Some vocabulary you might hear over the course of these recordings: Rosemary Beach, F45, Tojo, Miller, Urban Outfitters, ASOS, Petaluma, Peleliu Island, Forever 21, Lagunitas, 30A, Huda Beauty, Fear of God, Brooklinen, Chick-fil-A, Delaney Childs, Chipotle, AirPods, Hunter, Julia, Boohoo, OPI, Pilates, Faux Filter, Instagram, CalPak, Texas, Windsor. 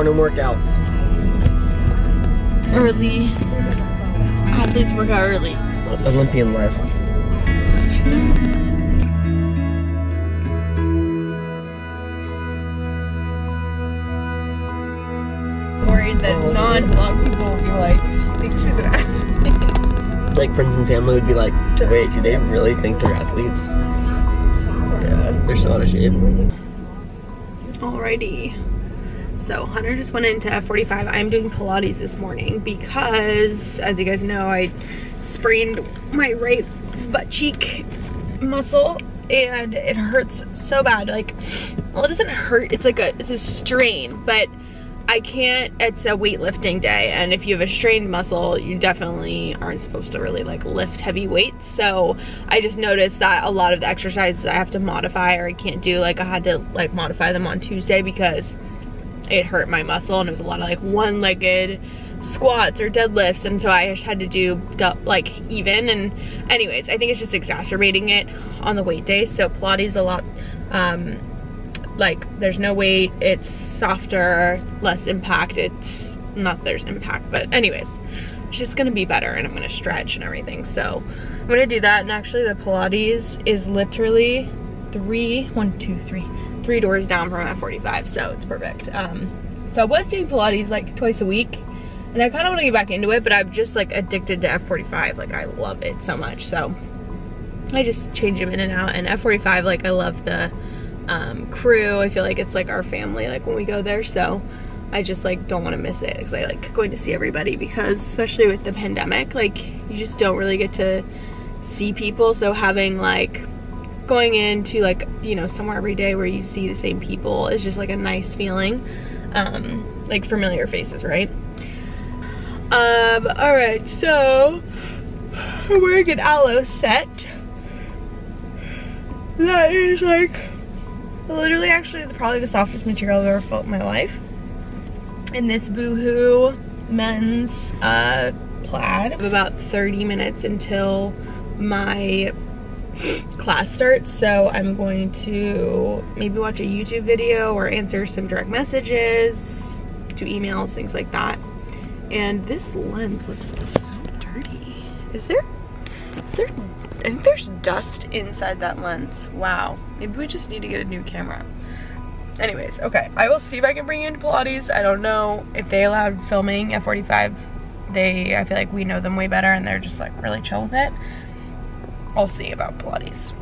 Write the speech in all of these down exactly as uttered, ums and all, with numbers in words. Workouts early. Athletes work out early. Olympian life. Worried that oh, non-vlog people will be like, think she's an athlete. Like friends and family would be like, wait, do they really think they're athletes? Yeah, they're so out of shape. Alrighty. So Hunter just went into F forty-five. I'm doing Pilates this morning because, as you guys know, I sprained my right butt cheek muscle and it hurts so bad. Like, well, it doesn't hurt. It's like a, it's a strain, but I can't, it's a weightlifting day. And if you have a strained muscle, you definitely aren't supposed to really like lift heavy weights. So I just noticed that a lot of the exercises I have to modify or I can't do, like I had to like modify them on Tuesday because it hurt my muscle, and it was a lot of like one-legged squats or deadlifts, and so I just had to do like even, and anyways, I think it's just exacerbating it on the weight day. So Pilates a lot, um, like there's no weight, it's softer, less impact, it's not there's impact, but anyways, it's just gonna be better, and I'm gonna stretch and everything, so I'm gonna do that. And actually the Pilates is literally three, one, two, three, three doors down from F forty-five, so it's perfect. Um, so I was doing Pilates like twice a week, and I kind of want to get back into it, but I'm just like addicted to F forty-five. Like I love it so much, so I just change them in and out. And F forty-five, like I love the um, crew. I feel like it's like our family, like when we go there. So I just like don't want to miss it because I like going to see everybody. Because especially with the pandemic, like you just don't really get to see people. So having like going into like, you know, somewhere every day where you see the same people is just like a nice feeling, um, like familiar faces, right? Um, all right, so I'm wearing an aloe set. That is like literally actually probably the softest material I've ever felt in my life. And this Boohoo men's uh, plaid. I have about thirty minutes until my class starts, so I'm going to maybe watch a YouTube video or answer some direct messages, do emails, things like that. And this lens looks so dirty. Is there, is there, I think there's dust inside that lens. Wow, maybe we just need to get a new camera. Anyways, okay, I will see if I can bring you into Pilates. I don't know if they allowed filming at F forty-five. They, I feel like we know them way better and they're just like really chill with it. I'll see about Pilates.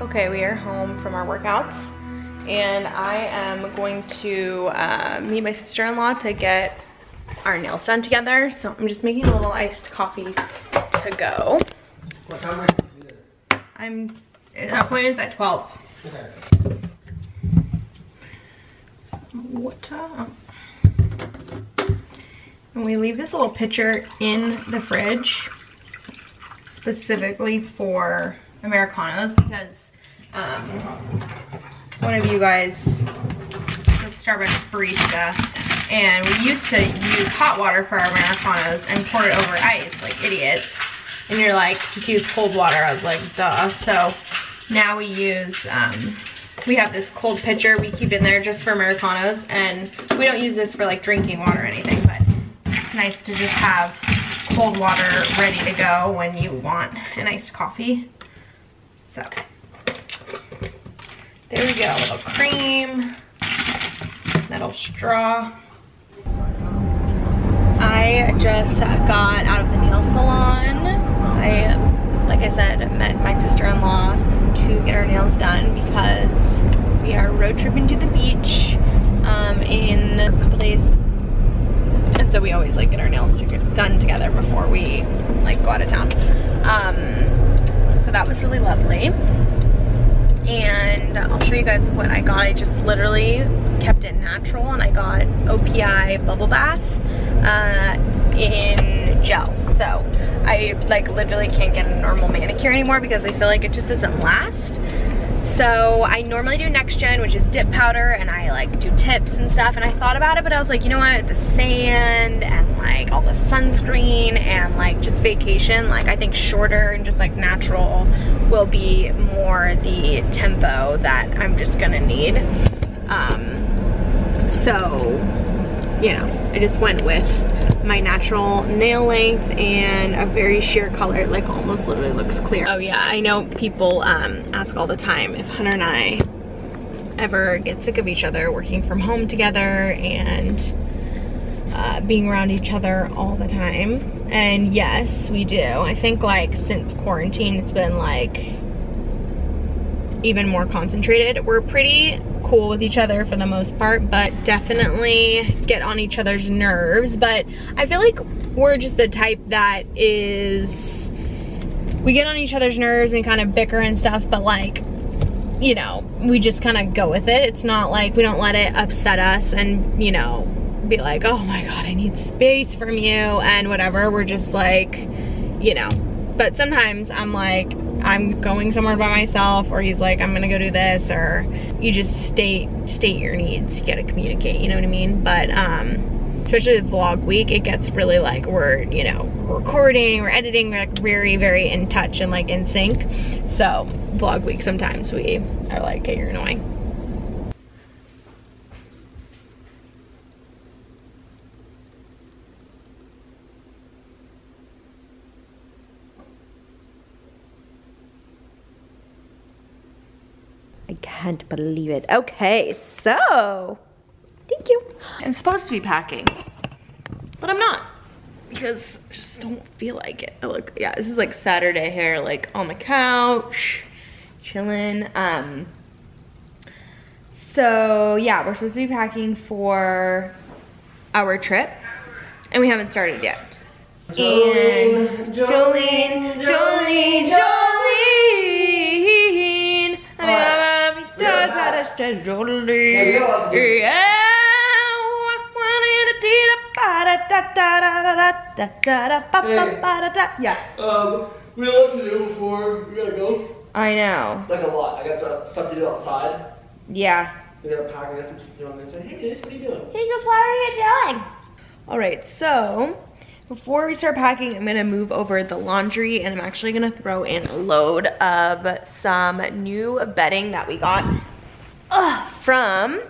Okay, we are home from our workouts, and I am going to uh, meet my sister-in-law to get our nails done together. So I'm just making a little iced coffee to go. What time are you here? I'm appointment's at twelve. Okay. Some water. And we leave this little pitcher in the fridge specifically for Americanos because Um, one of you guys was Starbucks barista, and we used to use hot water for our Americanos and pour it over ice like idiots, and you're like, just use cold water. I was like, duh. So now we use, um, we have this cold pitcher we keep in there just for Americanos, and we don't use this for like drinking water or anything, but it's nice to just have cold water ready to go when you want an iced coffee. So there we go, a little cream, metal straw. I just got out of the nail salon. I, like I said, met my sister-in-law to get our nails done because we are road tripping to the beach um, in a couple days. And so we always like get our nails to get done together before we like go out of town. Um, so that was really lovely. And I'll show you guys what I got. I just literally kept it natural, and I got O P I bubble bath uh, in gel. So I like literally can't get a normal manicure anymore because I feel like it just doesn't last. So I normally do Next Gen, which is dip powder, and I like do tips and stuff, and I thought about it, but I was like, you know what, the sand and like all the sunscreen and like just vacation, like I think shorter and just like natural will be more the tempo that I'm just gonna need. Um, so, you know, I just went with my natural nail length and a very sheer color, like almost literally looks clear. Oh yeah, I know people um, ask all the time if Hunter and I ever get sick of each other working from home together and uh, being around each other all the time. And yes, we do. I think like since quarantine, it's been like even more concentrated. We're pretty cool with each other for the most part, but definitely get on each other's nerves. But I feel like we're just the type that is, we get on each other's nerves and kind of bicker and stuff, but like, you know, we just kind of go with it. It's not like we don't let it upset us and, you know, be like, oh my God, I need space from you and whatever. We're just like, you know, but sometimes I'm like, I'm going somewhere by myself, or he's like, I'm gonna go do this, or you just state state your needs. You gotta communicate, you know what I mean? But um, especially with vlog week, it gets really like we're, you know, recording, we're editing, we're like very, very in touch and like in sync. So vlog week, sometimes we are like, okay, you're annoying. Can't believe it. Okay, so thank you. I'm supposed to be packing, but I'm not because I just don't feel like it. I look, yeah, this is like Saturday hair, like on the couch, chilling. Um, so yeah, we're supposed to be packing for our trip, and we haven't started yet. Jolene, and Jolene, Jolene, Jolene. Jolene. I mean, uh, Yeah. Um, we have a lot to do before we gotta go. I know. Like a lot. I got stuff to do outside. Yeah. We gotta pack. We got some stuff to do on the inside. Hey guys, what are you doing? Hey guys, what are you doing? All right. So before we start packing, I'm gonna move over the laundry, and I'm actually gonna throw in a load of some new bedding that we got. Uh, from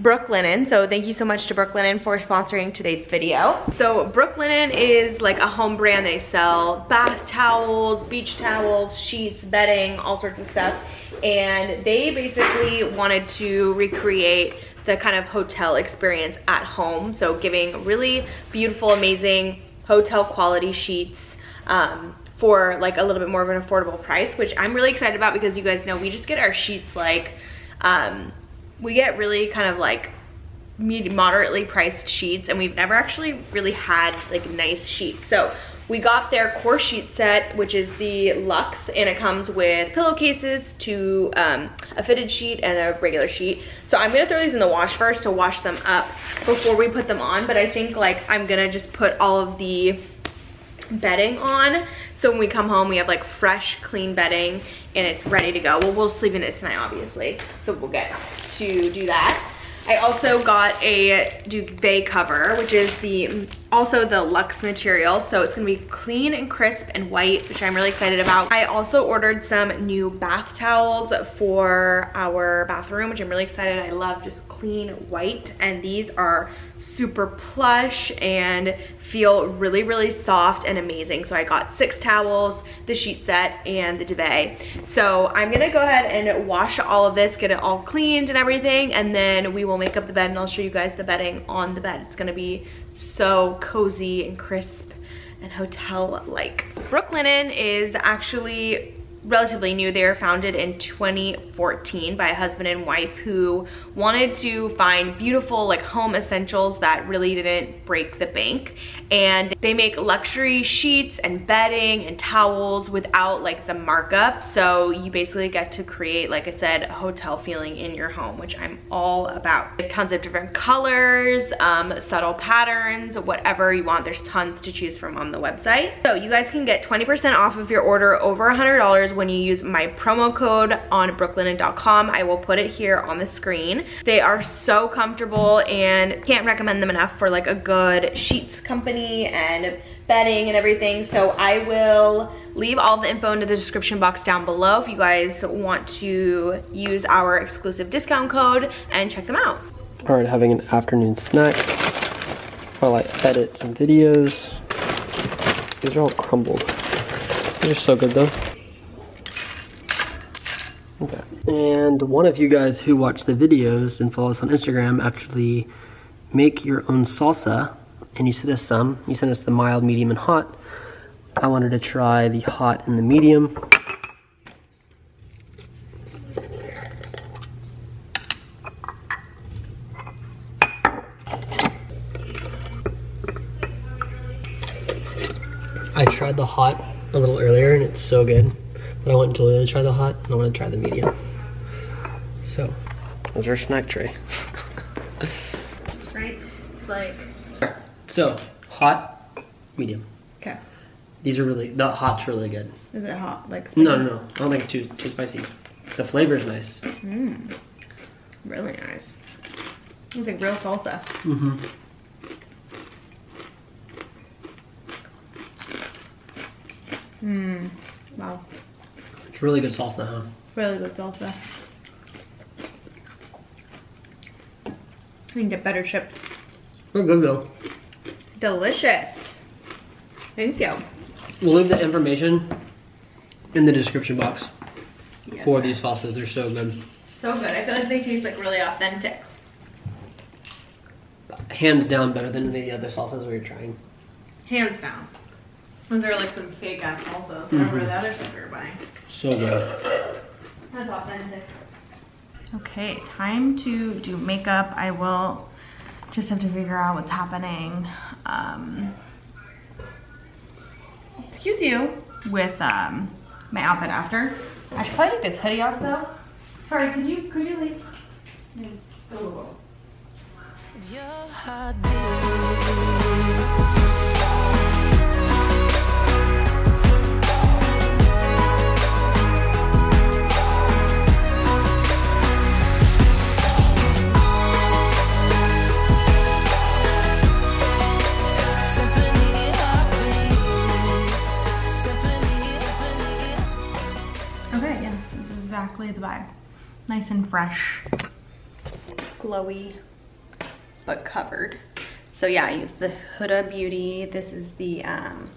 Brooklinen. So thank you so much to Brooklinen for sponsoring today's video. So Brooklinen is like a home brand. They sell bath towels, beach towels, sheets, bedding, all sorts of stuff. And they basically wanted to recreate the kind of hotel experience at home. So giving really beautiful, amazing hotel quality sheets um, for like a little bit more of an affordable price, which I'm really excited about because you guys know we just get our sheets like Um, we get really kind of like moderately priced sheets, and we've never actually really had like nice sheets. So we got their core sheet set, which is the Luxe, and it comes with pillowcases, two, um, a fitted sheet and a regular sheet. So I'm gonna throw these in the wash first to wash them up before we put them on. But I think like I'm gonna just put all of the bedding on, so when we come home we have like fresh clean bedding and it's ready to go. Well, we'll sleep in it tonight obviously, so we'll get to do that. I also got a duvet cover, which is the also the luxe material, so it's gonna be clean and crisp and white, which I'm really excited about. I also ordered some new bath towels for our bathroom, which I'm really excited. I love just clean white, and these are super plush and feel really, really soft and amazing. So I got six towels, the sheet set, and the duvet. So I'm gonna go ahead and wash all of this, get it all cleaned and everything, and then we will make up the bed, and I'll show you guys the bedding on the bed. It's gonna be so cozy and crisp and hotel-like. Brooklinen is actually relatively new. They were founded in twenty fourteen by a husband and wife who wanted to find beautiful like home essentials that really didn't break the bank, and they make luxury sheets and bedding and towels without like the markup, so you basically get to create, like I said, a hotel feeling in your home, which I'm all about. They have tons of different colors, um, subtle patterns, whatever you want. There's tons to choose from on the website. So you guys can get twenty percent off of your order over one hundred dollars when you use my promo code on brooklinen dot com. I will put it here on the screen. They are so comfortable, and can't recommend them enough for like a good sheets company and bedding and everything. So I will leave all the info into the description box down below if you guys want to use our exclusive discount code and check them out. All right, having an afternoon snack while I edit some videos. These are all crumbled. These are so good though. Okay. And one of you guys who watch the videos and follow us on Instagram actually make your own salsa, and you sent us some. You sent us the mild, medium, and hot. I wanted to try the hot and the medium. I tried the hot a little earlier and it's so good. But I want Julia to try the hot, and I want to try the medium. So, that's our snack tray. Right, like. So, hot, medium. Okay. These are really, the hot's really good. Is it hot, like spicy? No, no, no. I don't think it's too, too spicy. The flavor's nice. Mmm. Really nice. It's like real salsa. Mm-hmm. Mmm. Wow. It's really good salsa, huh? Really good salsa. I can get better chips. They're good though. Delicious. Thank you. We'll leave the information in the description box yes. for these salsas. They're so good. So good. I feel like they taste like really authentic. Hands down better than any of the other salsas we were trying. Hands down. Those are like some fake ass salsas. Remember mm-hmm. the other stuff we were buying. So good. That's authentic. Okay, time to do makeup. I will just have to figure out what's happening. Um, excuse you. With um, my outfit after. I should probably take this hoodie off though. Sorry, could you could you leave? Go. Exactly the vibe. Nice and fresh, glowy, but covered. So yeah, I use the Huda Beauty. This is the um,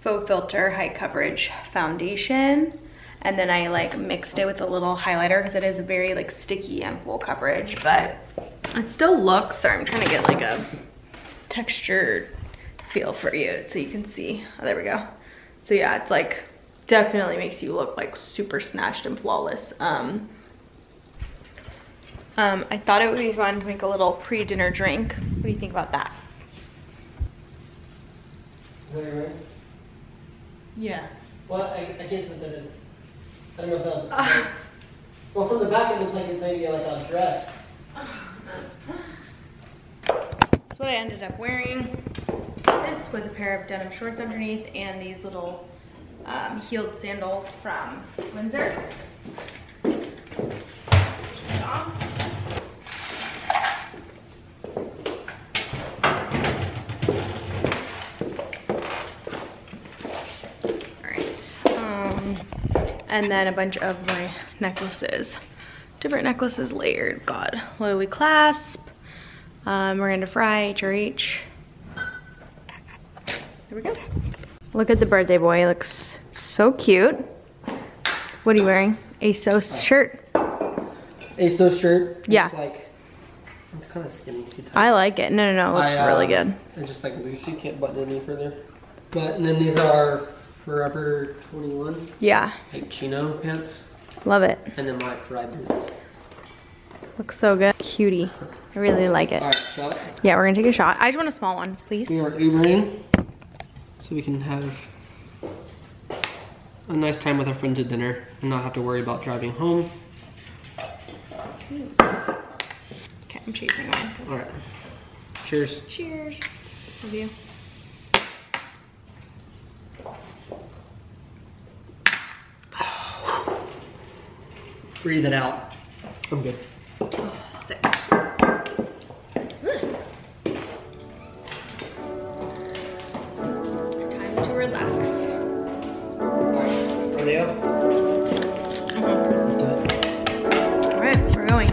Faux Filter High Coverage Foundation. And then I like mixed it with a little highlighter because it is very like sticky and full coverage, but it still looks, sorry, I'm trying to get like a textured feel for you so you can see. Oh, there we go. So yeah, it's like, definitely makes you look like super snatched and flawless. Um, um, I thought it would be fun to make a little pre-dinner drink. What do you think about that? Right? Yeah. Well, I, I guess what that is. I don't know if that was... Uh, well, from the back it looks like it's maybe like a dress. That's what I ended up wearing. This with a pair of denim shorts underneath and these little... Um, heeled sandals from Windsor. and then a bunch of my necklaces, different necklaces layered. God, Lily Clasp, uh, Miranda Fry, H R H. There we go. Look at the birthday boy, he looks so cute. What are you wearing? ASOS shirt. ASOS shirt? Yeah. It's like, it's kind of skinny, too tight. I like it. No, no, no, it looks I, uh, really good. It's just like loose, you can't button any further. But, and then these are Forever twenty-one. Yeah. Like chino pants. Love it. And then my fry boots. Looks so good. Cutie. I really like it. All right, shot? Yeah, we're gonna take a shot. I just want a small one, please. We are Ubering so we can have a nice time with our friends at dinner and not have to worry about driving home. Okay, I'm chasing on. All right. Cheers. Cheers. Love you. Breathe it out. I'm good. Oh, sick. Time to relax. Ready up? Mm-hmm. Let's do it. All right, we're going.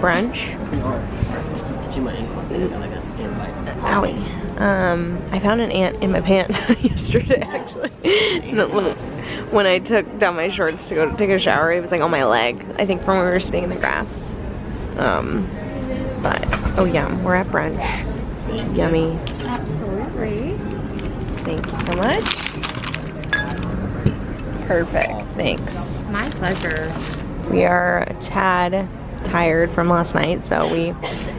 Brunch. Owie. Um, I found an ant in my pants yesterday, actually. When I took down my shorts to go to take a shower, it was like on my leg, I think, from when we were sitting in the grass. Um, but, oh yum, we're at brunch. Thank Yummy. You. Absolutely. Thank you so much. Perfect, awesome. Thanks. My pleasure. We are a tad tired from last night, so we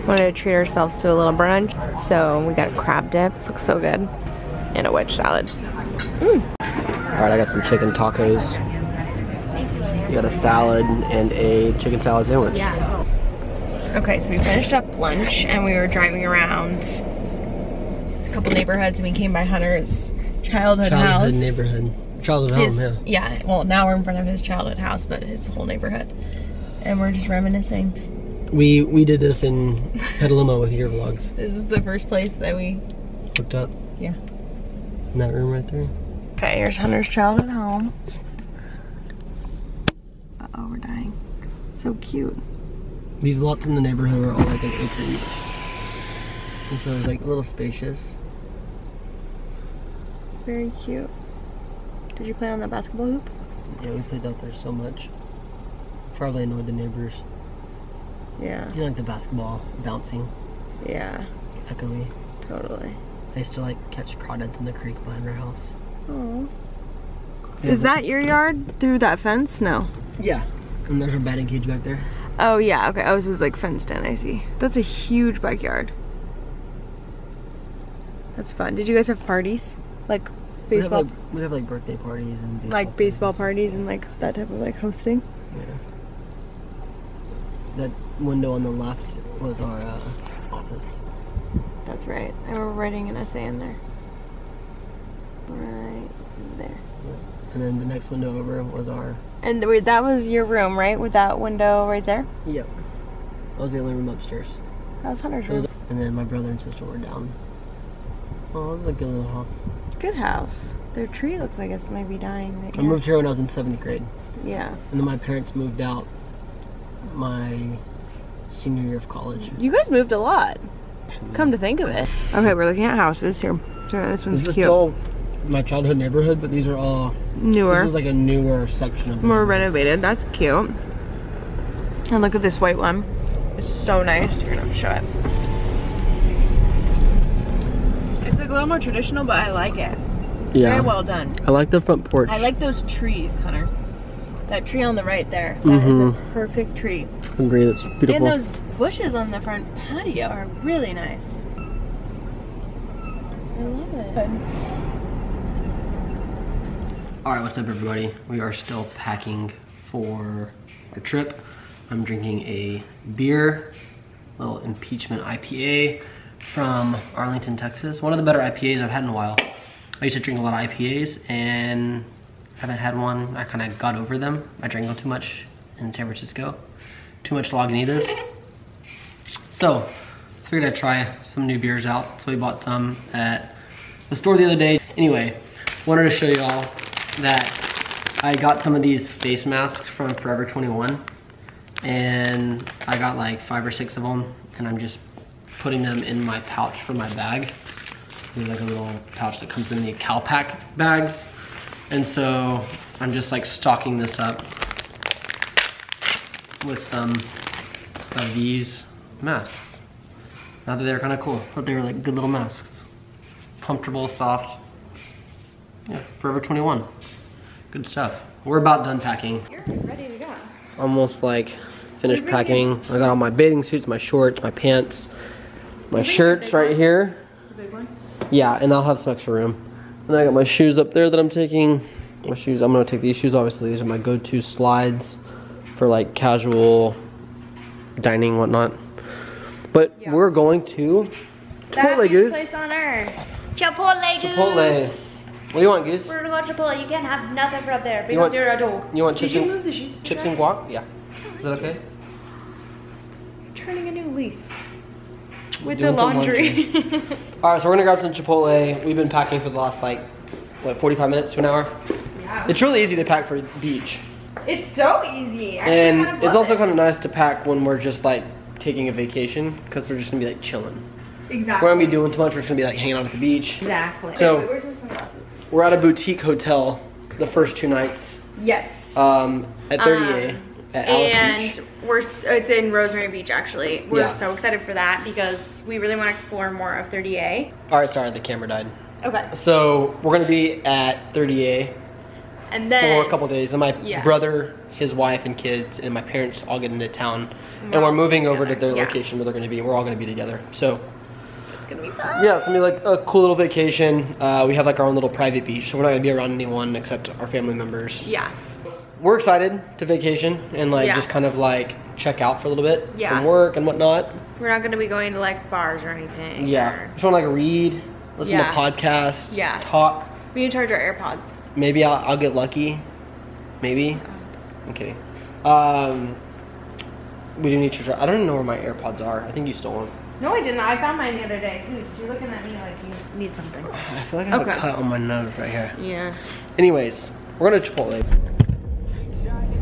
wanted to treat ourselves to a little brunch. So we got a crab dip, this looks so good, and a wedge salad. Mm. Alright, I got some chicken tacos. You got a salad and a chicken salad sandwich. Yeah. Okay, so we finished up lunch and we were driving around a couple neighborhoods and we came by Hunter's childhood, childhood house. Neighborhood. Childhood his, home, yeah. Yeah, well now we're in front of his childhood house, but his whole neighborhood. And we're just reminiscing. We we did this in Petaluma with your vlogs. This is the first place that we hooked up. Yeah. In that room right there. Okay, here's Hunter's childhood home. Uh oh, we're dying. So cute. These lots in the neighborhood are all like an acre each. And so it's like a little spacious. Very cute. Did you play on that basketball hoop? Yeah, we played out there so much. Probably annoyed the neighbors. Yeah. You know, like the basketball bouncing. Yeah. Echoey. Totally. I used to like catch crawdads in the creek behind our house. Oh. Is that your yard through that fence? No. Yeah. And there's a batting cage back there. Oh yeah. Okay. I was was like fenced in. I see. That's a huge backyard. That's fun. Did you guys have parties? Like baseball. We'd have like, we'd have like birthday parties and baseball like baseball parties. parties and like that type of like hosting. Yeah. That window on the left was our uh, office. That's right. I remember writing an essay in there. Right there. Yeah. And then the next window over was our... And wait, that was your room, right? With that window right there? Yep. That was the only room upstairs. That was Hunter's room. And then my brother and sister were down. Oh, it was a good little house. Good house. Their tree looks like it's maybe dying. Right I here. moved here when I was in seventh grade. Yeah. And then my parents moved out my senior year of college. You guys moved a lot. Come to think of it. Okay, we're looking at houses here. This one's this cute. This is all my childhood neighborhood, but these are all newer. This is like a newer section of more renovated. That's cute. And look at this white one. It's so nice. You're gonna show it. It's like a little more traditional, but I like it. Yeah. Very well done. I like the front porch. I like those trees, Hunter. That tree on the right there. That mm-hmm. is a perfect tree. I agree. That's beautiful. And those bushes on the front patio are really nice. I love it. All right, what's up, everybody? We are still packing for our trip. I'm drinking a beer, a little impeachment I P A from Arlington, Texas. One of the better I P As I've had in a while. I used to drink a lot of I P As and haven't had one. I kind of got over them. I drank them too much in San Francisco. Too much Lagunitas. So, figured I'd try some new beers out. So we bought some at the store the other day. Anyway, wanted to show y'all that I got some of these face masks from Forever twenty-one. And I got like five or six of them, and I'm just putting them in my pouch for my bag. There's like a little pouch that comes in the CalPak bags, and so I'm just like stocking this up with some of these masks. Now that they're kind of cool, but they were like good little masks, comfortable, soft. Yeah, Forever twenty-one, good stuff. We're about done packing. You're ready to go. Almost like finished packing. It? I got all my bathing suits, my shorts, my pants, my shirts right one? here. The big one? Yeah, and I'll have some extra room. And then I got my shoes up there that I'm taking. My shoes, I'm gonna take these shoes, obviously. These are my go-to slides for like casual dining, whatnot. But yeah. We're going to Chipotle, Goose. Place on Earth. Chipotle, Goose. Chipotle. What do you want, Goose? We're gonna go to Chipotle. You can't have nothing from there because you want, you're a dog. You want chips, Did you move the shoes chips and guac? Yeah. Is that okay? You're turning a new leaf with the laundry. laundry. All right, so we're gonna grab some Chipotle. We've been packing for the last like what, forty-five minutes to an hour. Yeah. It's really easy to pack for the beach. It's so easy. I and kind of it's also it. kind of nice to pack when we're just like taking a vacation because we're just gonna be like chilling. Exactly. We're not gonna be doing too much. We're just gonna be like hanging out at the beach. Exactly. So. Wait, wait, where's my sunglasses? We're at a boutique hotel the first two nights. Yes. Um, at thirty A um, at Alice Beach. And we're, it's in Rosemary Beach, actually. We're yeah. so excited for that because we really want to explore more of thirty A. All right, sorry, the camera died. Okay. So we're going to be at thirty A and then, for a couple days. And my yeah. brother, his wife, and kids, and my parents all get into town. We're and we're moving together. over to their yeah. location where they're going to be. We're all going to be together. So. Gonna be fun. Yeah, it's gonna be like a cool little vacation. Uh, we have like our own little private beach, so we're not gonna be around anyone except our family members. Yeah. We're excited to vacation and like yeah. just kind of like check out for a little bit yeah. from work and whatnot. We're not gonna be going to like bars or anything. Yeah. Or... just wanna like read, listen yeah. to podcasts, yeah. talk. We need to charge our AirPods. Maybe I'll, I'll get lucky. Maybe. I'm kidding. Um, we do need to charge. I don't even know where my AirPods are. I think you stole them. No, I didn't. I found mine the other day. Goose, you're looking at me like you need something. I feel like I have okay. a cut on my nose right here. Yeah. Anyways, we're going to Chipotle.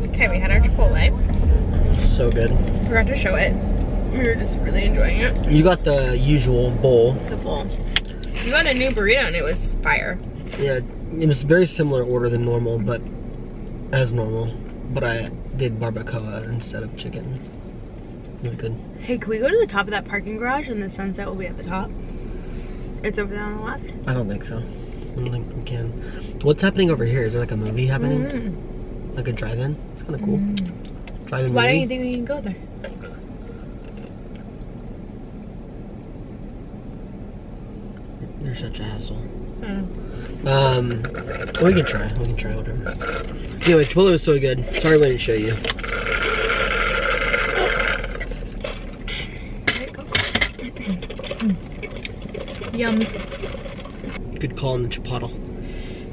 Okay, we had our Chipotle. It's so good. We forgot to show it. We were just really enjoying it. You got the usual bowl. The bowl. You got a new burrito and it was fire. Yeah, it was very similar order than normal, but as normal. But I did barbacoa instead of chicken. It was good. Hey, can we go to the top of that parking garage and the sunset will be at the top? It's over there on the left? I don't think so. I don't think we can. What's happening over here? Is there like a movie happening? Mm-hmm. Like a drive-in? It's kind of cool. Mm-hmm. Drive-in movie? Why don't you think we can go there? You're such a hassle. Mm. Um, we can try. We can try whatever. Anyway, Chipotle was so good. Sorry I didn't show you. Yums. Good call on the Chipotle.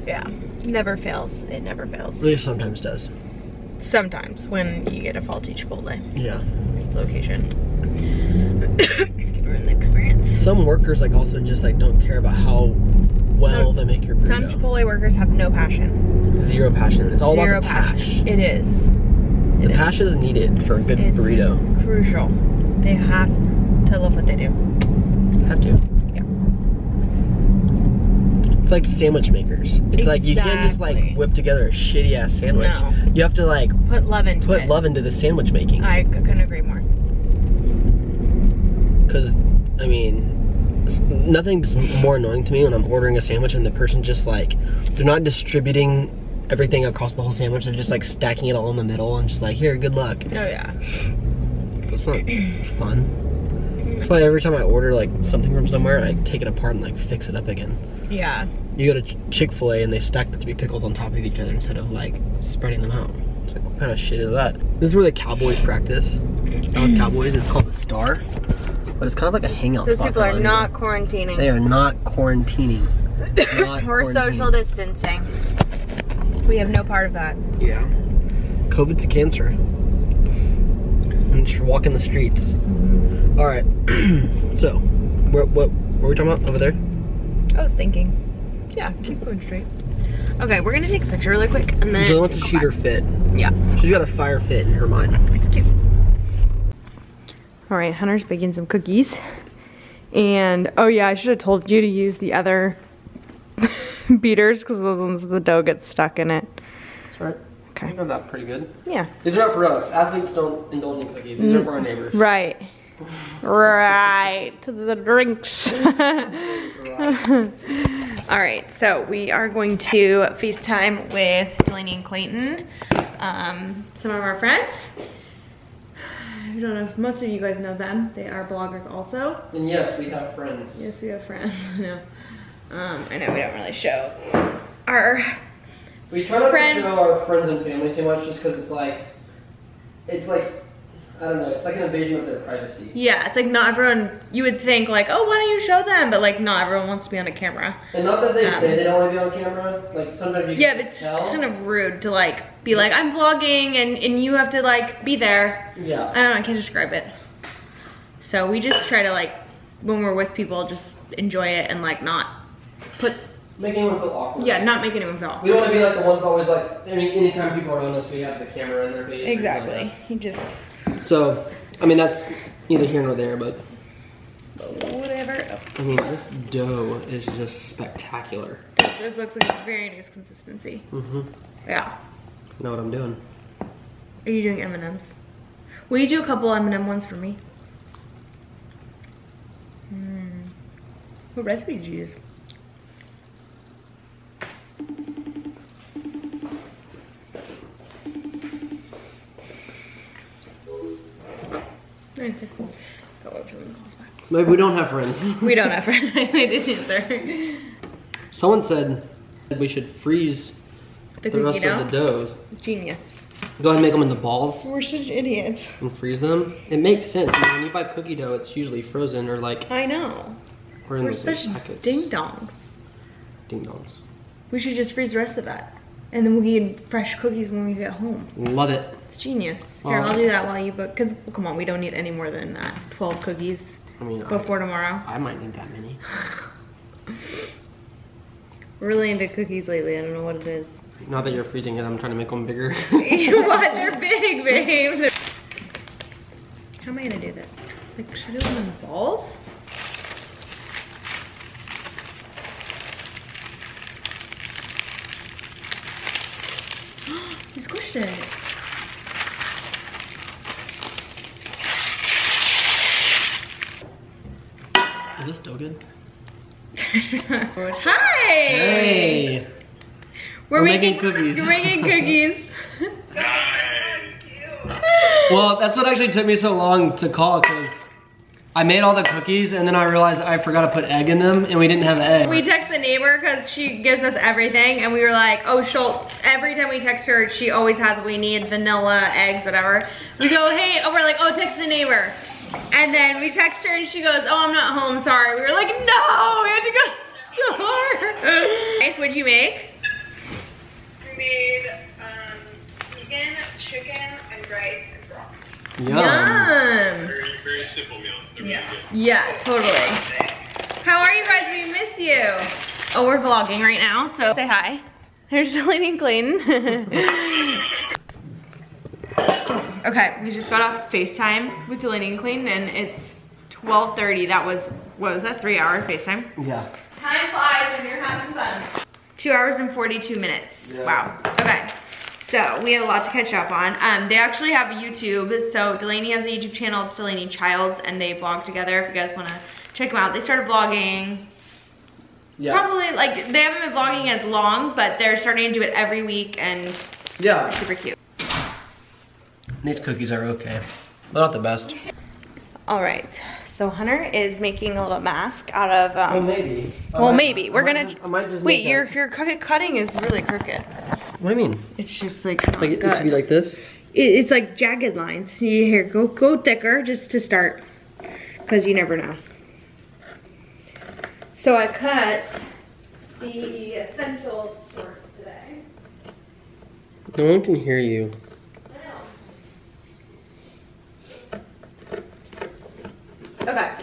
Yeah, never fails. It never fails. It sometimes does. Sometimes when you get a faulty Chipotle. Yeah. Location. It can ruin the experience. Some workers like also just like don't care about how well some, they make your burrito. Some Chipotle workers have no passion. Zero passion. It's all Zero about the passion. Pash. It is. It the is. Pash is needed for a good it's burrito. Crucial. They have to love what they do. They have to. It's like sandwich makers. It's exactly. like you can't just like whip together a shitty ass sandwich. No. You have to like put love into put it. love into the sandwich making. I couldn't agree more. Because I mean, nothing's more annoying to me when I'm ordering a sandwich and the person just like they're not distributing everything across the whole sandwich. They're just like stacking it all in the middle and just like, here, good luck. Oh yeah. That's not fun. That's why every time I order like something from somewhere, I take it apart and like fix it up again. Yeah. You go to Ch Chick-fil-A and they stack the three pickles on top of each other instead of like spreading them out. It's like, what kind of shit is that? This is where the Cowboys practice. Now it's Cowboys. It's called the Star, but it's kind of like a hangout Those spot. Those people are not people. quarantining. They are not quarantining. Not We're quarantining. social distancing. We have no part of that. Yeah. COVID's a cancer. And just walking the streets. Mm-hmm. All right. So, what, what were we talking about over there? I was thinking. Yeah, keep going straight. Okay, we're gonna take a picture really quick, and then Dylan wants to shoot her fit. Yeah. She's got a fire fit in her mind. It's cute. All right, Hunter's baking some cookies. And, oh yeah, I should have told you to use the other beaters, because those ones, the dough gets stuck in it. That's right. Okay. You know that pretty good. Yeah. These are not for us. Athletes don't indulge in cookies. These mm. are for our neighbors. Right. Right. To the drinks. All right, so we are going to FaceTime with Delaney and Clayton, um, some of our friends. I don't know if most of you guys know them. They are bloggers also. And yes, we have friends. Yes, we have friends. No. Um, I know we don't really show our We try not friends. to show our friends and family too much just because it's like, it's like, I don't know, it's like an invasion of their privacy. Yeah, it's like not everyone, you would think like, oh, why don't you show them? But like not everyone wants to be on a camera. And not that they um, say they don't want to be on camera. Like sometimes you yeah, can just tell. Yeah, but it's kind of rude to like, be like, I'm vlogging and, and you have to like be there. Yeah. I don't know, I can't describe it. So we just try to like, when we're with people, just enjoy it and like not put... Make anyone feel awkward. Yeah, not make anyone feel awkward. We don't want to be like the ones always like, I mean, anytime people are on us, we have the camera in their face. Exactly. Like you just... So, I mean, that's neither here nor there, but... but whatever. Oh. I mean, this dough is just spectacular. This looks like very nice consistency. Mm-hmm. Yeah. Know what I'm doing. Are you doing M and M's? Will you do a couple M and M ones for me? Mm. What recipe did you use? Nice. So maybe we don't have friends. We don't have friends. I didn't either. Someone said that we should freeze the, the rest dough? of the doughs. Genius. Go ahead and make them into balls. We're such idiots. And freeze them. It makes sense. I mean, when you buy cookie dough, it's usually frozen or like. I know. Or in We're such packets. Ding dongs. Ding dongs. We should just freeze the rest of that, and then we'll get fresh cookies when we get home. Love it. It's genius. Here, uh, I'll do that while you book. Cause well, come on, we don't need any more than that. Twelve cookies. I mean, before I, tomorrow. I might need that many. We're really into cookies lately. I don't know what it is. Now that you're freezing it, I'm trying to make them bigger. What? They're big, babe. How am I gonna do this? Like, should I do them in the balls? You squished it. Is this dough good? Hi! Hey! We're, we're making, making cookies. We're making cookies. Well, that's what actually took me so long to call because I made all the cookies and then I realized I forgot to put egg in them and we didn't have egg. We text the neighbor because she gives us everything and we were like, oh, she'll, every time we text her, she always has what we need, vanilla, eggs, whatever. We go, hey, oh, we're like, oh, text the neighbor. And then we text her and she goes, oh, I'm not home, sorry. We were like, no, we had to go to the store. Nice, what'd you make? We made um, vegan chicken and rice and broccoli. Yum. Yum. Very, very simple meal. Yeah. Really yeah, totally. How are you guys? We miss you. Oh, we're vlogging right now, so say hi. There's Delaney and Clayton. Okay, we just got off FaceTime with Delaney and Clayton, and it's twelve thirty. That was, what was that, three hour FaceTime? Yeah. Time flies when you're high. having fun. two hours and forty-two minutes. Yeah. Wow. Okay. So we had a lot to catch up on. Um, they actually have a YouTube. So Delaney has a YouTube channel. It's Delaney Childs, and they vlog together. If you guys want to check them out, they started vlogging. Yeah. Probably like they haven't been vlogging as long, but they're starting to do it every week, and yeah, they're super cute. These cookies are okay. They're not the best. All right. So Hunter is making a little mask out of. Um, oh, maybe. Well, might, maybe we're I gonna. Just, I might just. Wait, your your cutting is really crooked. What do you mean? It's just like not like it, good. It should be like this. It, it's like jagged lines. You here go go thicker just to start, because you never know. So I cut the essentials short today. No one can hear you. Okay.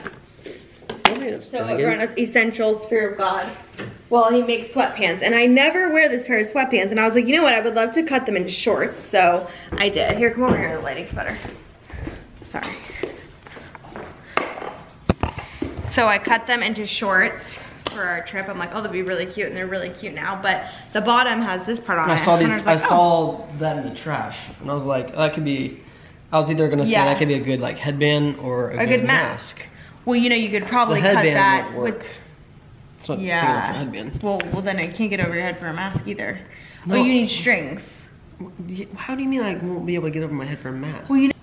So we're on essentials, Fear of God. Well, he makes sweatpants, and I never wear this pair of sweatpants. And I was like, you know what? I would love to cut them into shorts, so I did. Here, come over here. The lighting's better. Sorry. So I cut them into shorts for our trip. I'm like, oh, they'll be really cute, and they're really cute now. But the bottom has this part on it. I saw these. I saw that in the trash, and I was like, that could be. I was either gonna say that could be a good like headband or a good mask. Well, you know, you could probably cut that with. It's not yeah. For headband. Well, well, then it can't get over your head for a mask either. Well, oh, you need strings. How do you mean I won't be able to get over my head for a mask? Well, you know.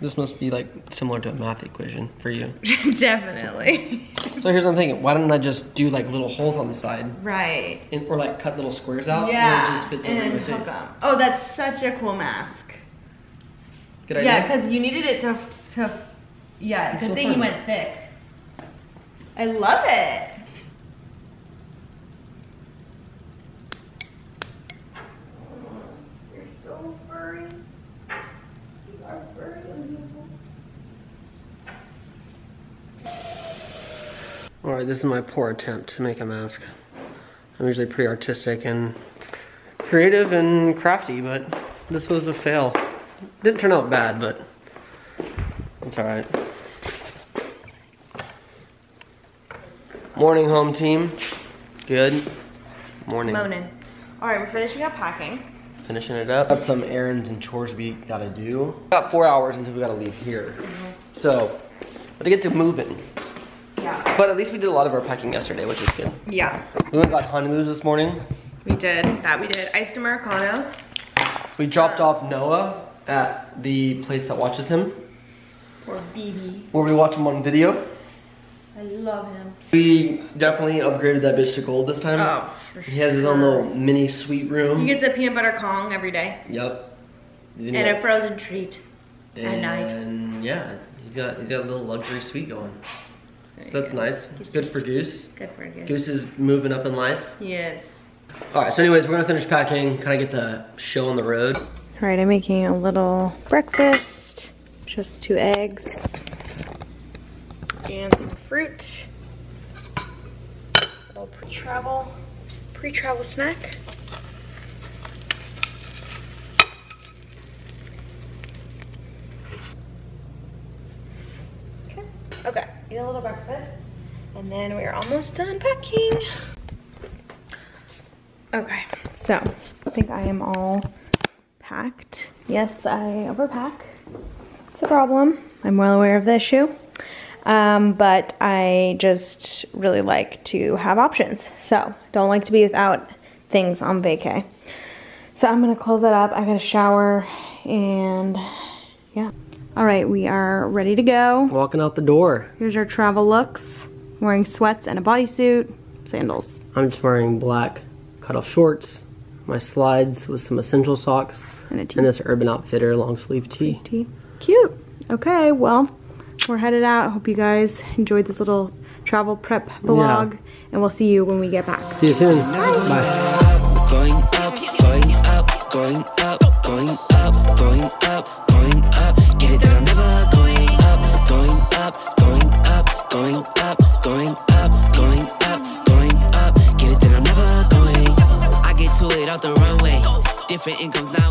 This must be like similar to a math equation for you. Definitely. So here's what I'm thinking. Why don't I just do like little holes on the side? Right. And, or like cut little squares out. Yeah. And it just fits and over my face. Up. Oh, that's such a cool mask. Good idea. Yeah, because you needed it to to. Yeah, good thing you went thick. I love it. You're so furry. You are furry and beautiful. All right, this is my poor attempt to make a mask. I'm usually pretty artistic and creative and crafty, but this was a fail. Didn't turn out bad, but it's all right. Morning, home team. Good morning. Morning. All right, we're finishing up packing. Finishing it up. Got some errands and chores we gotta do. About four hours until we gotta leave here. Mm-hmm. So, but to get to moving. Yeah. But at least we did a lot of our packing yesterday, which is good. Yeah. We went and got Honolulu's this morning. We did. That we did. Iced Americanos. We dropped um, off Noah at the place that watches him. Or B B. Where we watch him on video. I love him. We definitely upgraded that bitch to gold this time. Oh, for sure. He has his own little mini sweet room. He gets a peanut butter Kong every day. Yep. And that. A frozen treat and at night. And yeah, he's got he's got a little luxury suite going. There so that's go. Nice. Good for Goose. Good for Goose. Goose is moving up in life. Yes. All right. So, anyways, we're gonna finish packing. Kind of get the show on the road. All right. I'm making a little breakfast. Just two eggs. And some fruit. A little pre-travel, pre-travel snack. Okay. Okay, eat a little breakfast. And then we're almost done packing. Okay, so I think I am all packed. Yes, I overpack. It's a problem. I'm well aware of the issue. Um, but I just really like to have options. So don't like to be without things on vacay. So I'm going to close that up. I got a shower and yeah. All right. We are ready to go. Walking out the door. Here's our travel looks. Wearing sweats and a bodysuit, sandals. I'm just wearing black cutoff shorts, my slides with some essential socks and, a tee. And this Urban Outfitter long sleeve tee. tee. Cute. Okay. Well. We're headed out. Hope you guys enjoyed this little travel prep vlog, yeah. And we'll see you when we get back. See you soon. Bye. Bye. Going up, going up, going up, going up, going up, going up. Get it that I'm never going up, going up, going up, going up, going up, going up, going up. Get it that I'm never going. I get to it out the runway. Different incomes now.